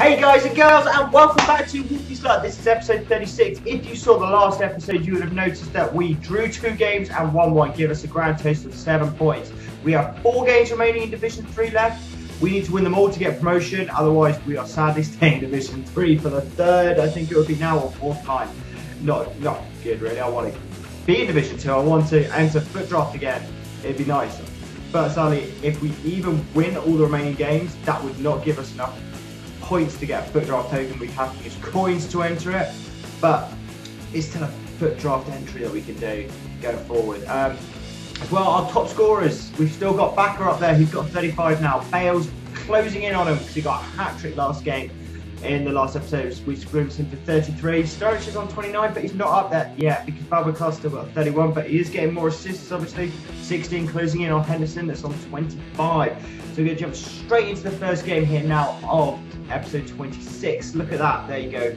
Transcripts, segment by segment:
Hey guys and girls, and welcome back to Wolfeluck. This is episode 36. If you saw the last episode, you would have noticed that we drew 2 games and won 1, give us a grand total of 7 points. We have 4 games remaining in Division 3 left. We need to win them all to get promotion, otherwise we are sadly staying in Division 3 for the third, I think it would be now, or 4th time. Not good really, I want to be in Division 2, I want to enter foot draft again, it'd be nice. But sadly, if we even win all the remaining games, that would not give us enough points to get a foot draft token. We'd have to use coins to enter it, but it's still a foot draft entry that we can do going forward. As well, our top scorers, we've still got Backer up there, who's got 35 now. Bale's closing in on him because he got a hat-trick last game in the last episode, which brings him to 33. Sturridge is on 29, but he's not up there yet because Fabregas still got 31, but he is getting more assists, obviously. 16 closing in on Henderson, that's on 25. So we're going to jump straight into the first game here now of episode 26. Look at that, there you go.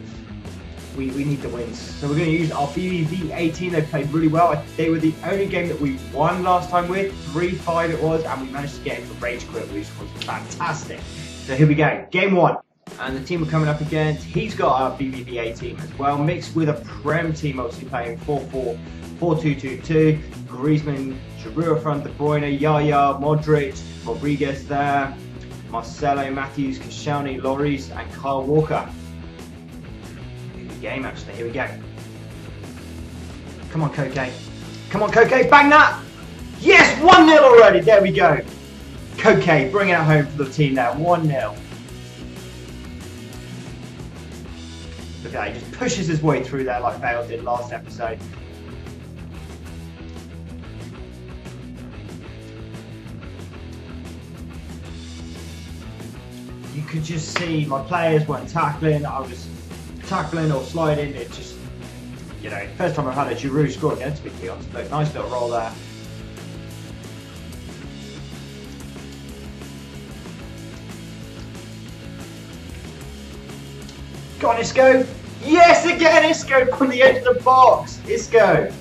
We need the wins. So we're going to use our BBVA team. They played really well. They were the only game that we won last time with. 3-5 it was, and we managed to get into rage quit, which was fantastic. So here we go, game 1. And the team we're coming up against, he's got our BBVA team as well, mixed with a Prem team, obviously playing 4-4, 4-2-2-2, Griezmann, Giroud from De Bruyne, Yaya, Modric, Rodriguez there, Marcelo, Matthews, Koscielny, Loris, and Kyle Walker. Good game, actually. Here we go. Come on, Koke. Come on, Koke. Bang that. Yes, 1-0 already. There we go. Koke bringing it home for the team there. 1-0. Look at that. He just pushes his way through there like Bale did last episode. You could just see my players weren't tackling, I was tackling or sliding, it just, you know, first time I've had a Giroud score again, to be honest. Look, nice little roll there. Go on, Isco. Yes, again, Isco from the edge of the box. Isco.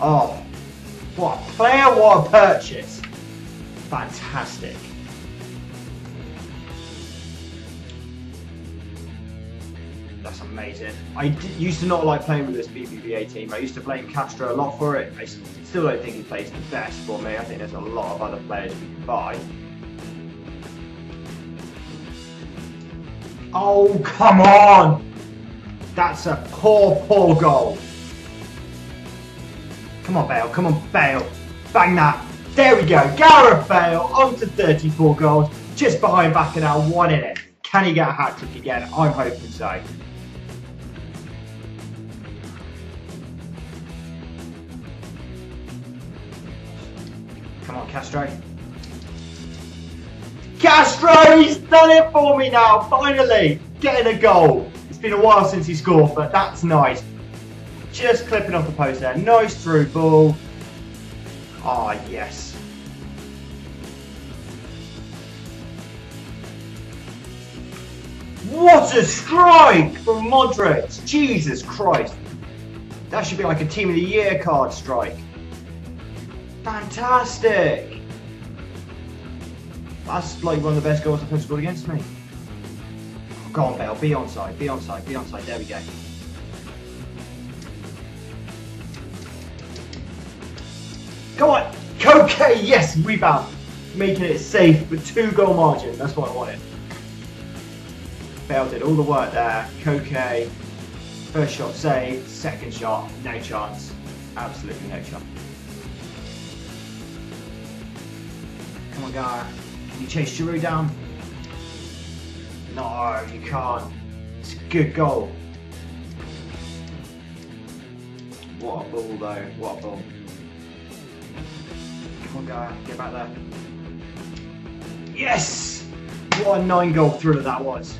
Oh, what a player, what a purchase. Fantastic. That's amazing. I used to not like playing with this BBVA team. I used to blame Castro a lot for it. I still don't think he plays the best for me. I think there's a lot of other players we can buy. Oh, come on! That's a poor, poor goal. Come on, Bale. Come on, Bale. Bang that. There we go. Gareth Bale on to 34 goals. Just behind Backer now. 1 in it. Can he get a hat-trick again? I'm hoping so. Come on, Castro. Castro, he's done it for me now, finally. Getting a goal. It's been a while since he scored, but that's nice. Just clipping off the post there. Nice through ball. Ah, yes. What a strike from Modric! Jesus Christ! That should be like a Team of the Year card strike. Fantastic! That's like one of the best goals I've ever scored against me. Oh, go on, Bale, be onside, be onside, be onside. There we go. Come on! Koke! Yes! Rebound! Making it safe with 2-goal margin. That's what I wanted. Bale did all the work there. Koke, first shot saved, second shot, no chance. Absolutely no chance. Come on, guy. Can you chase Giroud down? No, you can't. It's a good goal. What a ball, though. What a ball. Come on, guy. Get back there. Yes! What a 9-goal thriller that was.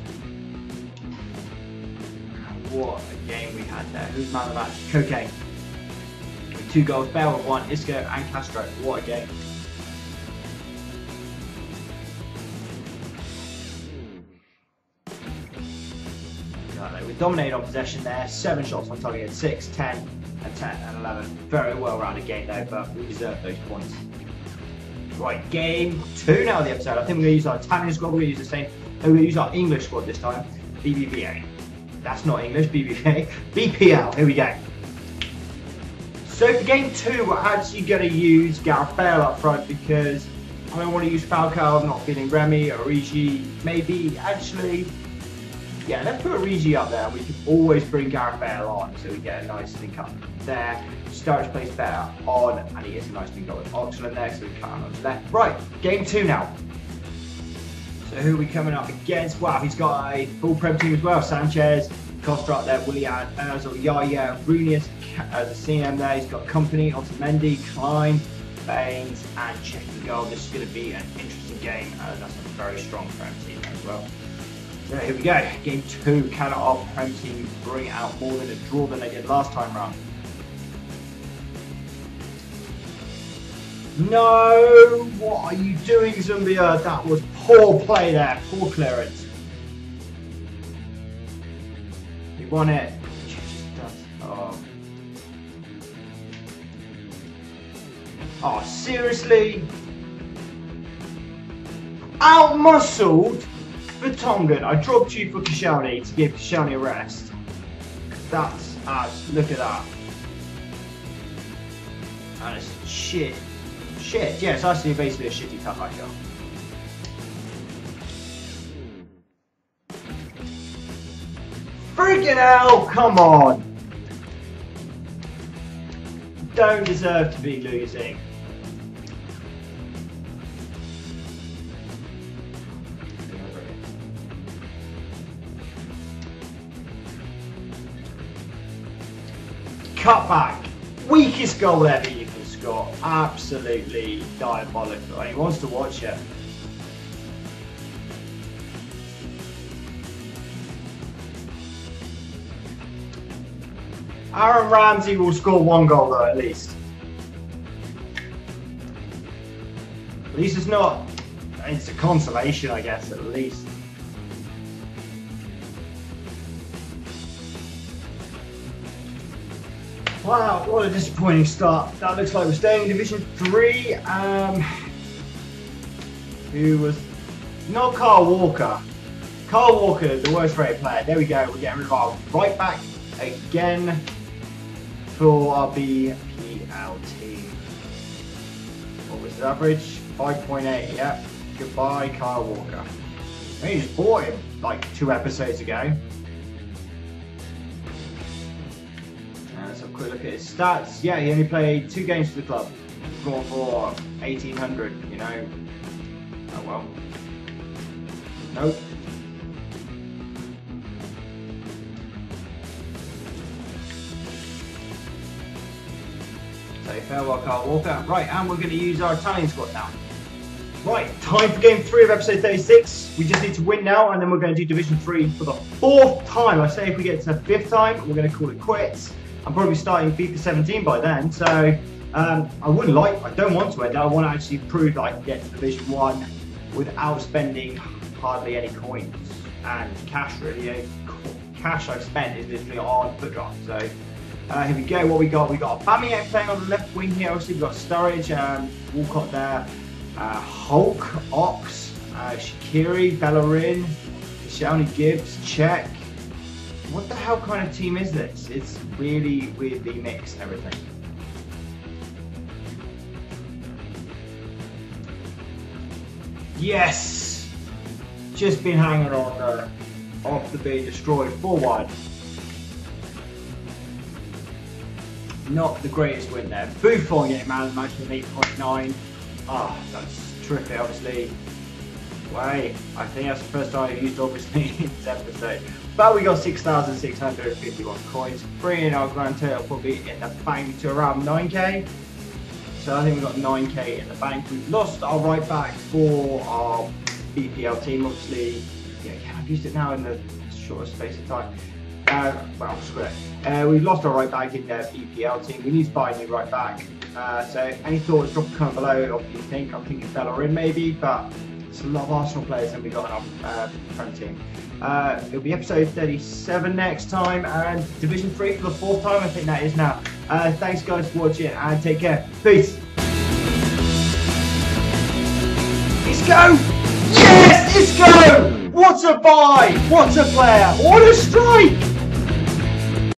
What a game we had there. Who's man of the match? Koke. With 2 goals, Bale with 1, Isco and Castro. What a game. We dominated on possession there. 7 shots on target. 6, 10, and 10, and 11. Very well rounded game there, but we deserve those points. Right, game 2 now of the episode. I think we're going to use our Italian squad. We're going to use the same. We're going to use our English squad this time. BBVA. That's not English, BBVA. BPL, here we go. So for game two, we're actually going to use Gareth Bale up front because I don't want to use Falcao. I'm not feeling Remy, Origi, maybe. Actually, yeah, let's put Origi up there. We can always bring Gareth Bale on so we get a nice link up there. Sturridge plays Bale on, and he gets a nice link up with Oxlade there, so we cut him onto there. Right, game two now. So who are we coming up against? Wow, he's got a full prem team as well. Sanchez, Castro up there, Willian, Ozil, Yaya, Rodriguez, the CM there. He's got Kompany, Otamendi, Klein, Baines, and Checking Goal. This is going to be an interesting game, and that's a very strong prem team as well. So here we go. Game two. Can our prem team bring out more than a draw than they did last time round? No! What are you doing, Zumbia? That was poor play there. Poor clearance. We won it. Oh. Oh, seriously? Out-muscled Vertonghen. I dropped you for Koscielny to give Koscielny a rest. That's ass. Look at that. That is shit. Shit, yeah, it's actually basically a shitty cut like that. Freaking hell, come on! Don't deserve to be losing. Cut back. Weakest goal ever you can score. Absolutely diabolical. He wants to watch it. Aaron Ramsey will score one goal though, at least. At least it's not. It's a consolation, I guess, at least. Wow, what a disappointing start. That looks like we're staying in Division 3. Who was... Not Kyle Walker. Kyle Walker, the worst rated player. There we go, we're getting rid of our right back again for our BPL team. What was his average? 5.8, yep. Goodbye, Kyle Walker. He just bought him like 2 episodes ago. Quick look at his stats. Yeah, he only played 2 games for the club. Scored for 1,800, you know. Oh well. Nope. So farewell, Kyle Walker. Right, and we're going to use our Italian squad now. Right, time for game 3 of episode 36. We just need to win now, and then we're going to do Division 3 for the 4th time. I say if we get to the 5th time, we're going to call it quits. I'm probably starting FIFA 17 by then, so I don't want to end it. I want to actually prove that I can get to Division 1 without spending hardly any coins and cash, really. Any cash I've spent is literally on foot draft. So here we go. What we got? We got Aubameyang playing on the left wing here. Obviously, we've got Sturridge, Walcott there, Hulk, Ox, Shaqiri, Bellerin, Koscielny, Gibbs, Czech. What the hell kind of team is this? It's really weirdly mixed everything. Yes! Just been hanging on after being destroyed 4-1. Not the greatest win there. Buffon getting man of the match with 8.9. Ah, oh, that's terrific obviously. Wait, I think that's the first time I've used obviously in this episode. But we got 6,651 coins, bringing our grand total probably in the bank to around 9k. So I think we've got 9k in the bank. We've lost our right back for our BPL team, obviously. Yeah, I've used it now in the shortest space of time. Well, screw it. We've lost our right back in the BPL team. We need to buy a new right back. So any thoughts, drop a comment below if you think. I'm thinking Bellerin maybe, but it's a lot of Arsenal players that we got in our front team. It'll be episode 37 next time, and Division 3 for the 4th time, I think that is now. Thanks guys for watching, and take care. Peace! Isco! Yes! Isco! What a buy! What a player! What a strike!